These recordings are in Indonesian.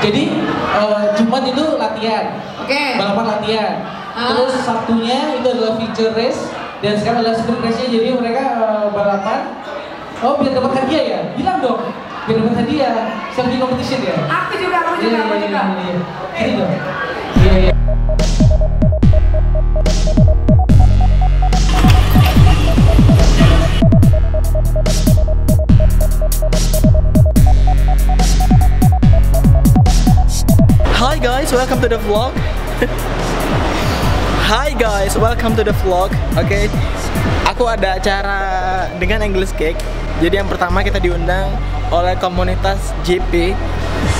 Jadi Jumat itu latihan, balapan latihan. Terus Sabtunya itu adalah feature race dan sekarang adalah sprint race-nya. Jadi mereka balapan. Oh, biar dapat hadiah ya? Bilang dong, biar dapat hadiah. Selfie competition ya? Aku juga. Ini dong. Iya. Hi guys, welcome to the vlog. Oke, aku ada acara dengan English Cake. Jadi yang pertama kita diundang oleh komunitas JP.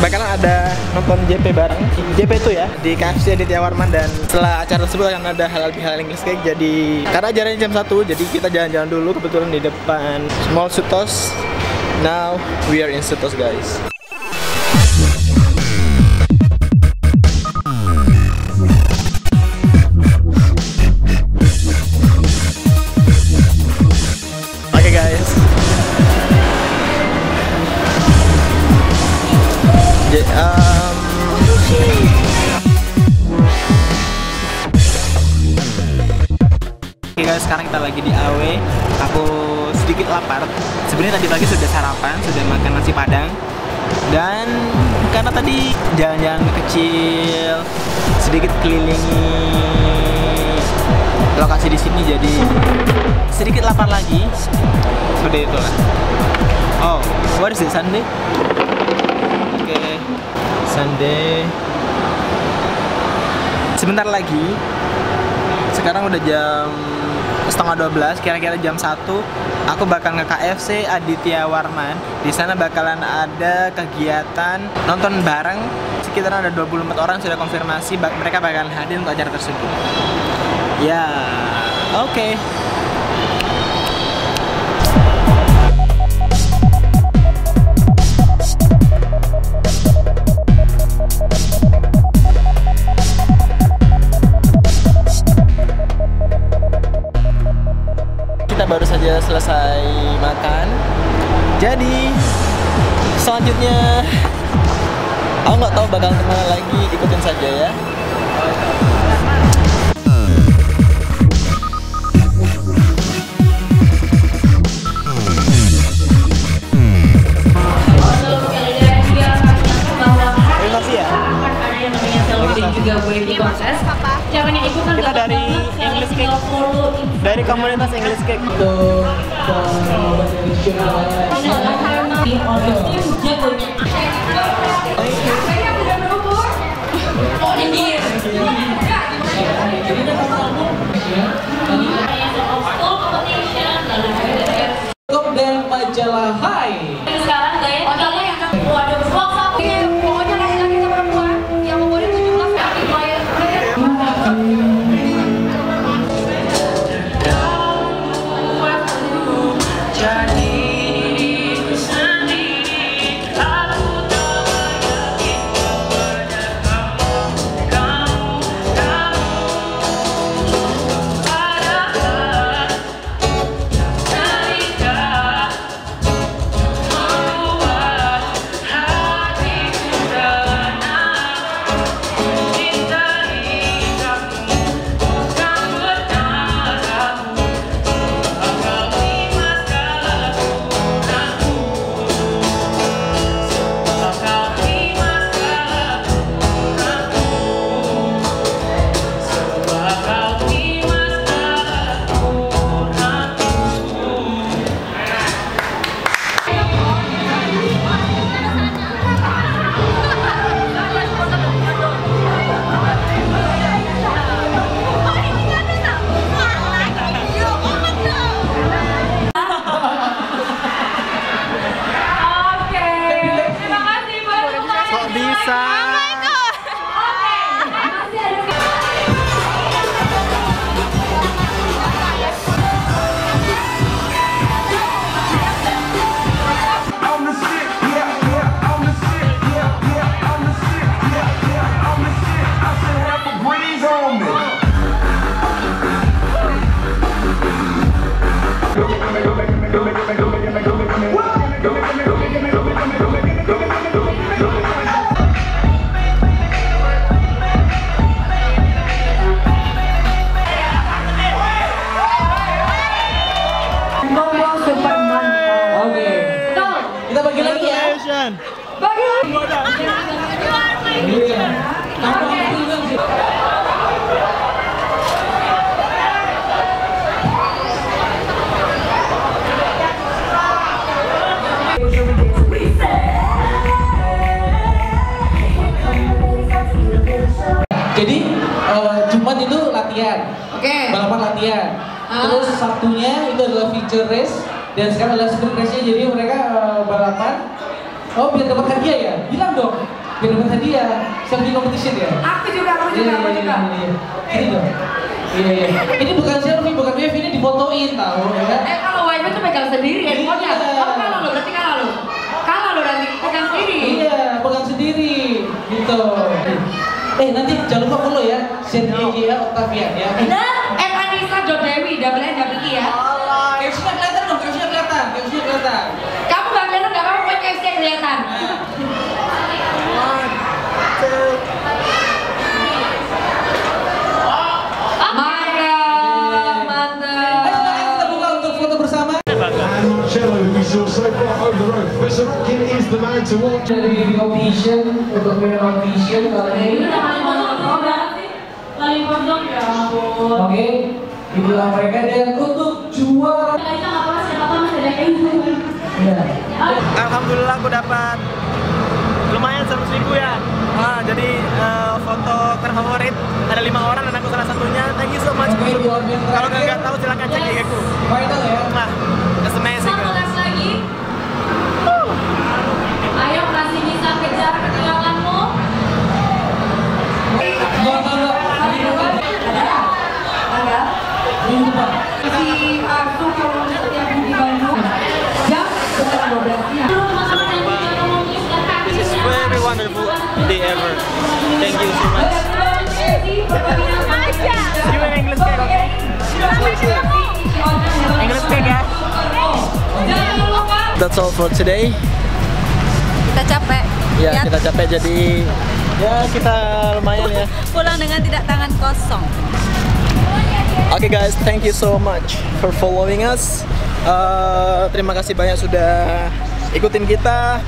Bakalan ada nonton JP bareng. JP itu ya di KFC Adityawarman, dan setelah acara tersebut akan ada halal bihalal English Cake. Jadi karena acaranya jam 1, jadi kita jalan-jalan dulu kebetulan di depan Mall Sutos. Now we are in Sutos guys. Oke guys, sekarang kita lagi di AW. Aku sedikit lapar. Sebenarnya tadi pagi sudah sarapan, sudah makan nasi padang. Dan karena tadi jalan-jalan kecil, sedikit kelilingi lokasi di sini, jadi sedikit lapar lagi. Seperti itulah. Oh, what is it, Sunday? Sunday. Sebentar lagi. Sekarang udah jam 11:30, kira-kira jam 1 aku bakal ke KFC Adityawarman. Di sana bakalan ada kegiatan nonton bareng. Sekitar ada 24 orang sudah konfirmasi mereka bakalan hadir untuk acara tersebut. Ya, oke. Baru saja selesai makan. Jadi selanjutnya aku nggak tahu bakal kemana lagi, ikutin saja ya. Juga boleh diproses. Caranya ikutan kita dari English Cake, dari komunitas English Cake. Untuk majalah Hai. Go, Jadi Jumat itu latihan, balapan latihan. Terus Sabtunya itu adalah feature race dan sekarang adalah sprint race-nya. Jadi mereka balapan. Oh, biar dapat hadiah ya? Bilang dong. Biar dapat hadiah. Selfie competition ya? Aku juga. Ini dong. Iya. Ini bukan selfie, bukan wave, ini difotoin tau ya kan? Kalau wave itu pegang sendiri handphonenya. Oh, kalah lo, berarti kalah lo. Kalah lo nanti pegang sendiri. Iya, pegang sendiri. Gitu. Nanti jangan lupa follow ya. Zia Octavian ya. Dan Anissa Jodewi, double N ya. KFC-nya kelihatan dong, KFC-nya kelihatan. Kamu gak kelihatan gak apa-apa, KFC-nya kelihatan. Dari competition untuk competition kali ini. Ini paling pondok ya. Oke, itulah mereka dan untuk juara. Alhamdulillah aku dapat lumayan 100.000 ya. Jadi foto terfavorit ada 5 orang dan aku salah satunya. Thank you so much. Kalau nggak tahu silakan cek IG-ku. Final ya. That's amazing. Ayo masih bisa kejar ketinggalanmu. Si Artu kalau setiap di Bandung jam 12:00. This is very wonderful day ever. Thank you so much. You in English cake, okay? English cake, guys. That's all for today. Kita capek. Ya, kita capek jadi ya kita lumayan ya. Pulang dengan tidak tangan kosong. Oke guys, thank you so much for following us. Terima kasih banyak sudah ikutin kita.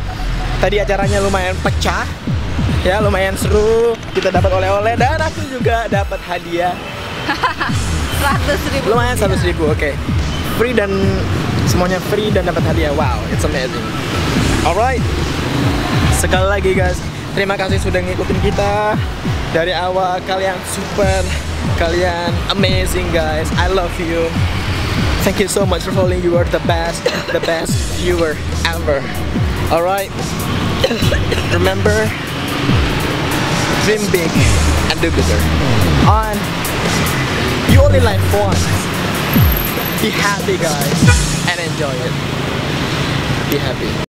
Tadi acaranya lumayan pecah. Ya, lumayan seru. Kita dapat oleh-oleh dan aku juga dapat hadiah. 100.000. Lumayan 100.000, oke. Free dan semuanya free dan dapat hadiah. Wow, it's amazing. Alright. Sekali lagi guys, terima kasih sudah ngikutin kita dari awal. Kalian super, kalian amazing guys. I love you. Thank you so much for following. You are the best viewer ever. Alright, remember, dream big and do better. And you only live once. Be happy guys and enjoy it. Be happy.